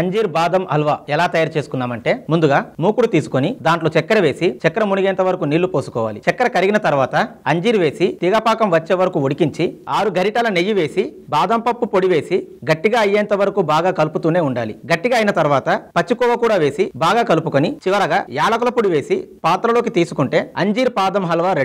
అంజీర్ బాదం హల్వా ఎలా తయారు చేసుకున్నామంటే ముందుగా మూకుడు తీసుకొని దాంట్లో చక్కెర వేసి చక్కెర మునిగేంత వరకు నీళ్లు పోసుకోవాలి. చక్కెర కరిగిన తర్వాత అంజీర్ వేసి తీగపాకం వచ్చే వరకు ఉడికించి 6 గరిటెల నెయ్యి వేసి బాదం పప్పు పొడి వేసి గట్టిగా అయ్యేంత వరకు బాగా కలుపుతూనే ఉండాలి. గట్టిగా అయిన తర్వాత పచ్చికొవ్వ కూడా వేసి బాగా కలుపుకొని చివరగా యాలకుల పొడి వేసి పాత్రలోకి తీసుకుంటే అంజీర్ బాదం హల్వా రెడీ.